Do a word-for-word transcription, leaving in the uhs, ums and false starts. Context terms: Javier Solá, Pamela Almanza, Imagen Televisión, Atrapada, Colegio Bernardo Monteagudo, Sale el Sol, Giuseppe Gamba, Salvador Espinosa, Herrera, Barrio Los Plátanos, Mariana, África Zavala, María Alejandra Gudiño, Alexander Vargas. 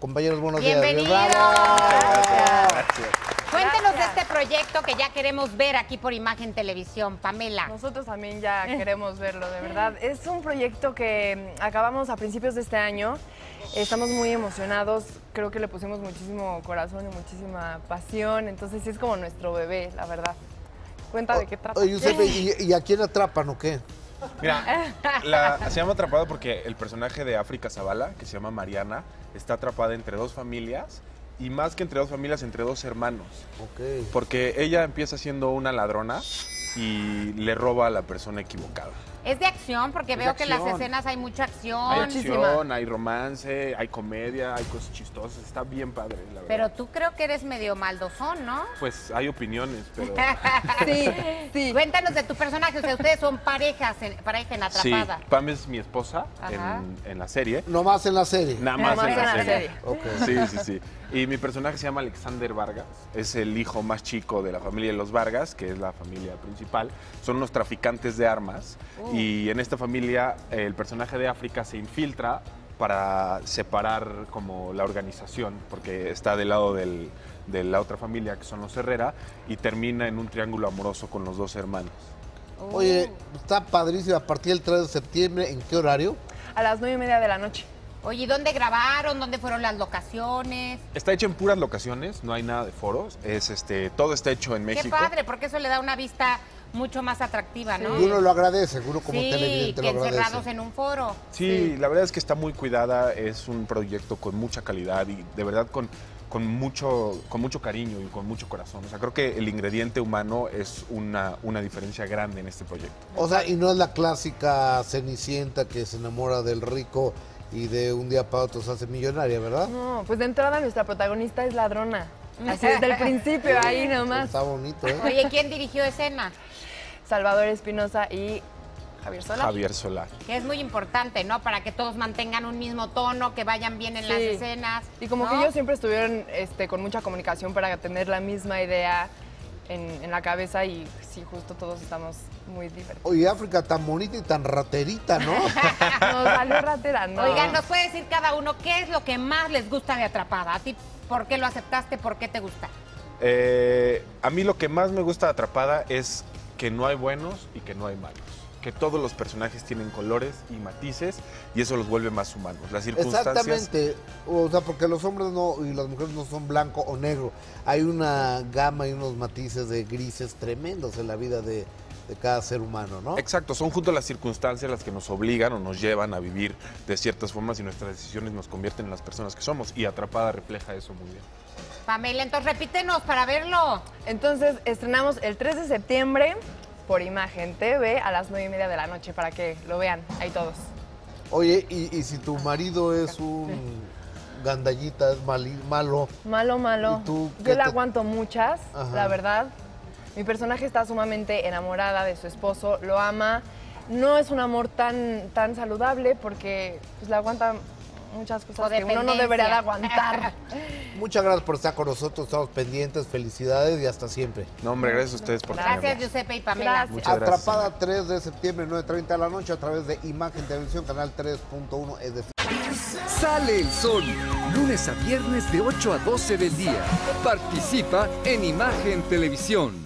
Compañeros, buenos días. Bienvenidos. Gracias. Gracias. Cuéntenos Gracias. de este proyecto que ya queremos ver aquí por Imagen Televisión, Pamela. Nosotros también ya queremos verlo, de verdad. Es un proyecto que acabamos a principios de este año. Estamos muy emocionados. Creo que le pusimos muchísimo corazón y muchísima pasión. Entonces sí es como nuestro bebé, la verdad. Cuenta de qué trata. Oye, Giuseppe, ¿y, ¿y a quién atrapan o qué? Mira, la, se llama Atrapada porque el personaje de África Zavala, que se llama Mariana, está atrapada entre dos familias, y más que entre dos familias, entre dos hermanos. Okay. Porque ella empieza siendo una ladrona y le roba a la persona equivocada. Es de acción, porque es veo acción. que en las escenas hay mucha acción. Hay acción, hay romance, hay comedia, hay cosas chistosas. Está bien padre, la verdad. Pero tú creo que eres medio maldosón, ¿no? Pues hay opiniones, pero... sí, sí. Cuéntanos de tu personaje. O sea, ustedes son parejas en, pareja en Atrapada. Sí, Pam es mi esposa en, en la serie. ¿No más en la serie? Nada más, no más en, en la, la serie. serie. Okay. Sí, sí, sí. Y mi personaje se llama Alexander Vargas. Es el hijo más chico de la familia de los Vargas, que es la familia principal. Son unos traficantes de armas. Uh. Y en esta familia, el personaje de África se infiltra para separar como la organización, porque está del lado del, de la otra familia, que son los Herrera, y termina en un triángulo amoroso con los dos hermanos. Uh. Oye, está padrísimo. ¿A partir del tres de septiembre, en qué horario? A las nueve y media de la noche. Oye, ¿y dónde grabaron? ¿Dónde fueron las locaciones? Está hecho en puras locaciones, no hay nada de foros. Es este, todo está hecho en México. Qué padre, porque eso le da una vista mucho más atractiva, sí. ¿no? Y uno lo agradece, uno como sí, televidente lo agradece. Encerrados en un foro. Sí, sí, la verdad es que está muy cuidada, es un proyecto con mucha calidad y de verdad con, con, mucho, con mucho cariño y con mucho corazón. O sea, creo que el ingrediente humano es una, una diferencia grande en este proyecto. O sea, y no es la clásica Cenicienta que se enamora del rico y de un día para otro se hace millonaria, ¿verdad? No, pues de entrada nuestra protagonista es ladrona. Así desde el principio, ahí nomás. Está bonito, ¿eh? Oye, ¿quién dirigió escena? Salvador Espinosa y Javier Solá. Javier Solá. Que es muy importante, ¿no? Para que todos mantengan un mismo tono, que vayan bien en sí. las escenas. Y como ¿no? que ellos siempre estuvieron este, con mucha comunicación para tener la misma idea en, en la cabeza y sí, justo todos estamos muy divertidos. Oye, África tan bonita y tan raterita, ¿no? Nos salió ratera, ¿no? Oigan, ¿nos puede decir cada uno qué es lo que más les gusta de Atrapada? ¿A ti por qué lo aceptaste? ¿Por qué te gusta? Eh, a mí lo que más me gusta de Atrapada es que no hay buenos y que no hay malos. Que todos los personajes tienen colores y matices y eso los vuelve más humanos. Las circunstancias... Exactamente, o sea, porque los hombres no y las mujeres no son blanco o negro. Hay una gama y unos matices de grises tremendos en la vida de, de cada ser humano, ¿no? Exacto, son junto a las circunstancias las que nos obligan o nos llevan a vivir de ciertas formas y nuestras decisiones nos convierten en las personas que somos y Atrapada refleja eso muy bien. Pamela, entonces repítenos para verlo. Entonces estrenamos el tres de septiembre... por Imagen T V a las nueve y media de la noche para que lo vean, ahí todos. Oye, y, y si tu marido es un gandallita, es mal, malo. Malo, malo. Tú, Yo le te... aguanto muchas, Ajá. la verdad. Mi personaje está sumamente enamorada de su esposo, lo ama. No es un amor tan, tan saludable porque pues, le aguanta muchas cosas que uno no debería de aguantar. Muchas gracias por estar con nosotros, estamos pendientes, felicidades y hasta siempre. No, hombre, gracias a ustedes por tenerme. Gracias, Giuseppe y Pamela. Gracias. Muchas gracias. Atrapada tres de septiembre, nueve treinta de la noche, a través de Imagen Televisión, canal tres punto uno. Es de... Sale el Sol, lunes a viernes de ocho a doce del día. Participa en Imagen Televisión.